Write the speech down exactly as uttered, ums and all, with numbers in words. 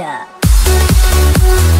it up.